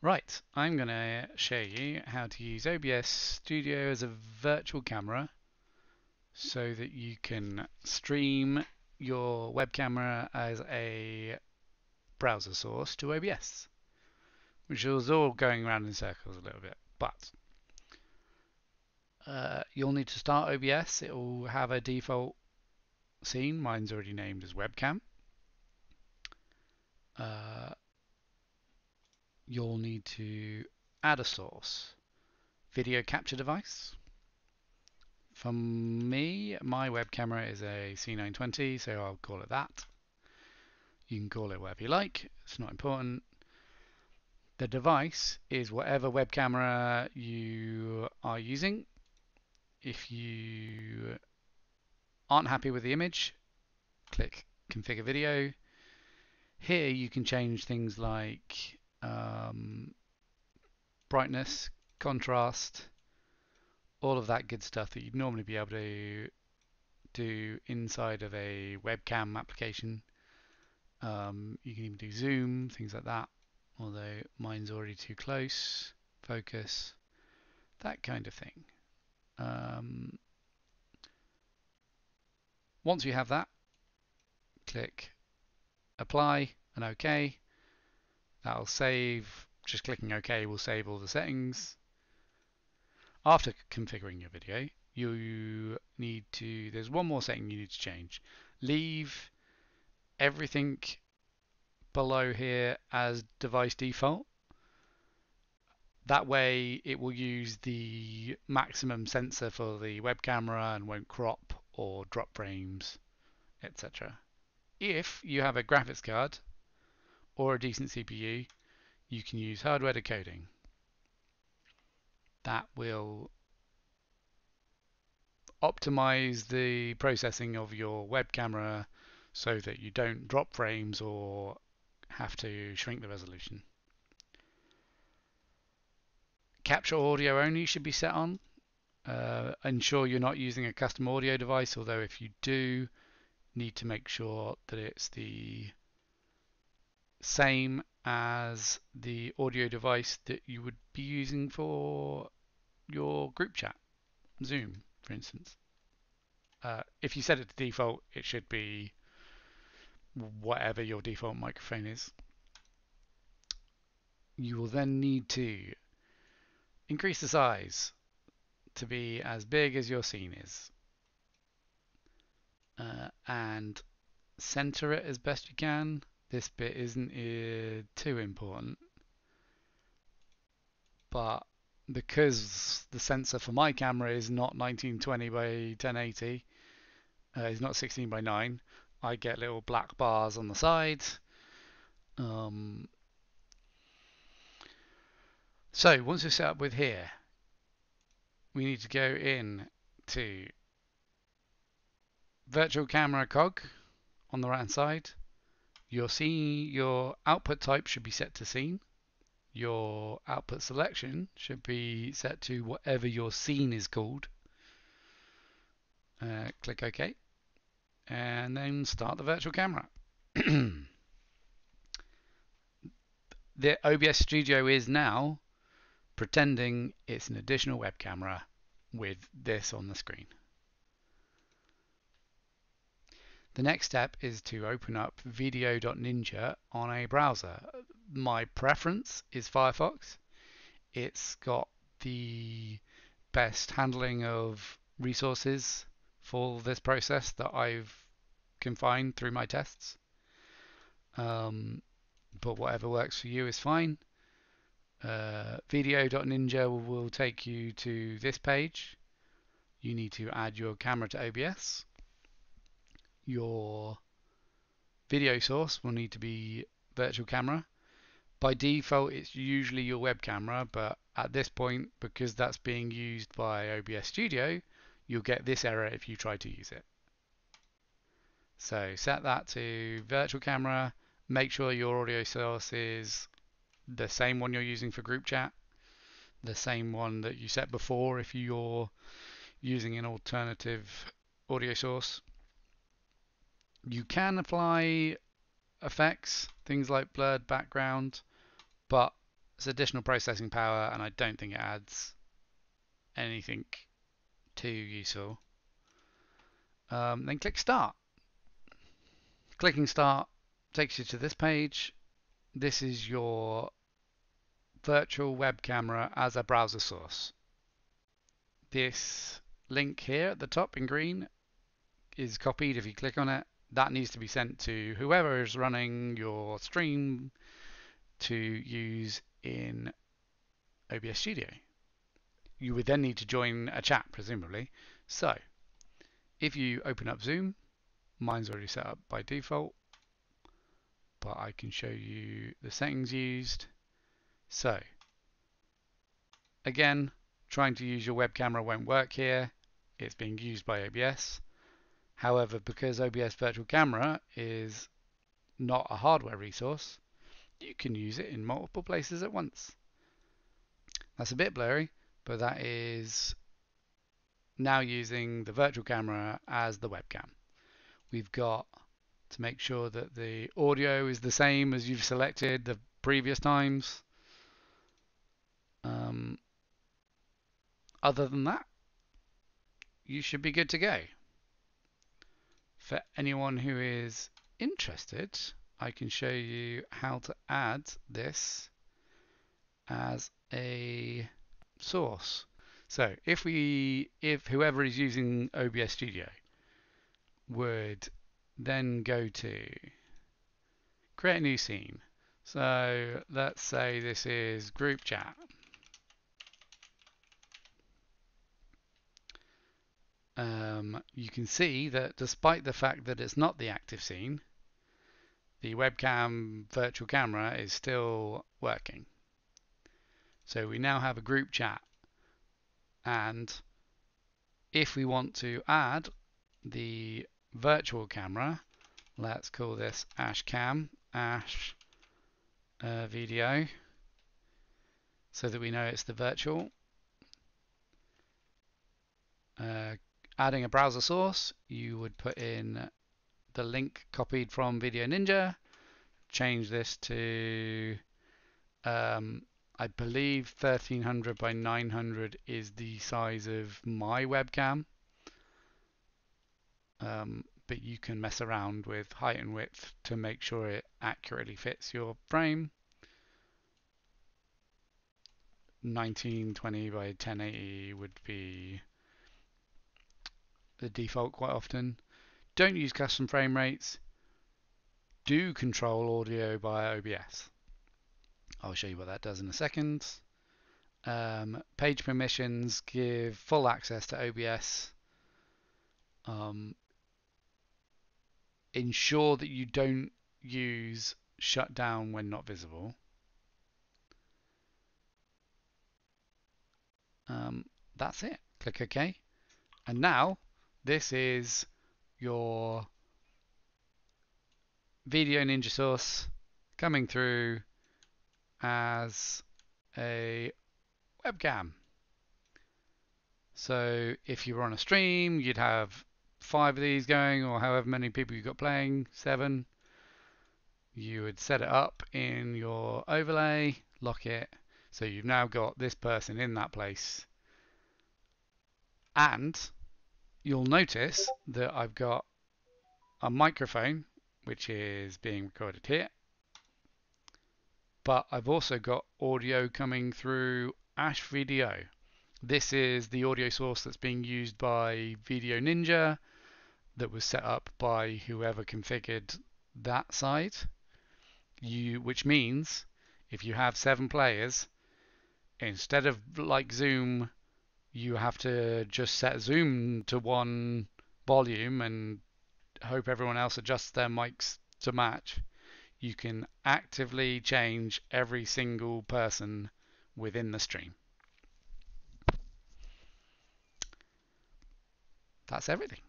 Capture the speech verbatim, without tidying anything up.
Right, I'm going to show you how to use O B S Studio as a virtual camera so that you can stream your web camera as a browser source to O B S, which is all going around in circles a little bit, but uh, you'll need to start O B S. It will have a default scene. Mine's already named as webcam. Uh, you'll need to add a source video capture device. For me, my web camera is a C nine twenty, so I'll call it that. You can call it whatever you like, it's not important. The device is whatever web camera you are using. If you aren't happy with the image, click configure video. Here you can change things like Um, brightness, contrast, all of that good stuff that you'd normally be able to do inside of a webcam application. Um, you can even do zoom, things like that, although mine's already too close, focus, that kind of thing. Um, once you have that, click apply and OK. That'll save. Just clicking OK will save all the settings. After configuring your video, you need to, there's one more setting you need to change. Leave everything below here as device default. That way it will use the maximum sensor for the web camera and won't crop or drop frames, et cetera. If you have a graphics card or a decent C P U, you can use hardware decoding. That will optimize the processing of your web camera so that you don't drop frames or have to shrink the resolution. Capture audio only should be set on. Uh, ensure you're not using a custom audio device, although if you do, need to make sure that it's the same as the audio device that you would be using for your group chat, Zoom, for instance. Uh, if you set it to default, it should be whatever your default microphone is. You will then need to increase the size to be as big as your scene is, uh, and center it as best you can. This bit isn't uh, too important, but because the sensor for my camera is not nineteen twenty by ten eighty, uh, it's not sixteen by nine, I get little black bars on the side. Um, so once we're set up with here, we need to go in to virtual camera cog on the right hand side. Your scene, your output type should be set to scene. Your output selection should be set to whatever your scene is called. Uh, click OK, and then start the virtual camera. The O B S Studio is now pretending it's an additional web camera with this on the screen. The next step is to open up V D O dot Ninja on a browser. My preference is Firefox. It's got the best handling of resources for this process that I've can find through my tests. Um, but whatever works for you is fine. Uh, V D O dot Ninja will, will take you to this page. You need to add your camera to O B S. Your video source will need to be virtual camera. By default, it's usually your web camera, but at this point, because that's being used by O B S Studio, you'll get this error if you try to use it. So set that to virtual camera. Make sure your audio source is the same one you're using for group chat, the same one that you set before if you're using an alternative audio source. You can apply effects, things like blurred background, but It's additional processing power, and I don't think it adds anything too useful. Um, then click Start. Clicking Start takes you to this page. This is your virtual web camera as a browser source. This link here at the top in green is copied. If you click on it, that needs to be sent to whoever is running your stream to use in O B S Studio. You would then need to join a chat, presumably. So if you open up Zoom, mine's already set up by default, but I can show you the settings used. So again, trying to use your web camera won't work here. It's being used by O B S. However, because O B S Virtual Camera is not a hardware resource, you can use it in multiple places at once. That's a bit blurry, but that is now using the virtual camera as the webcam. We've got to make sure that the audio is the same as you've selected the previous times. Um, other than that, you should be good to go. For anyone who is interested, I can show you how to add this as a source. So if we, if whoever is using O B S Studio would then go to create a new scene. So let's say this is group chat. Um, you can see that despite the fact that it's not the active scene, the webcam virtual camera is still working. So we now have a group chat, and if we want to add the virtual camera, let's call this Ash Cam, Ash uh, V D O, so that we know it's the virtual. Uh, Adding a browser source, you would put in the link copied from V D O.Ninja, change this to, um, I believe thirteen hundred by nine hundred is the size of my webcam, um, but you can mess around with height and width to make sure it accurately fits your frame. nineteen twenty by ten eighty would be the default quite often. Don't use custom frame rates. Do control audio by O B S. I'll show you what that does in a second. Um, page permissions give full access to O B S. Um, ensure that you don't use shutdown when not visible. Um, that's it. Click OK. And now, this is your V D O.Ninja source coming through as a webcam. So if you were on a stream, you'd have five of these going, or however many people you've got playing, seven. You would set it up in your overlay, lock it. So you've now got this person in that place. And you'll notice that I've got a microphone, which is being recorded here, but I've also got audio coming through Ash V D O. This is the audio source that's being used by V D O.Ninja that was set up by whoever configured that side, you, which means if you have seven players, instead of like Zoom, you have to just set Zoom to one volume and hope everyone else adjusts their mics to match. You can actively change every single person within the stream. That's everything.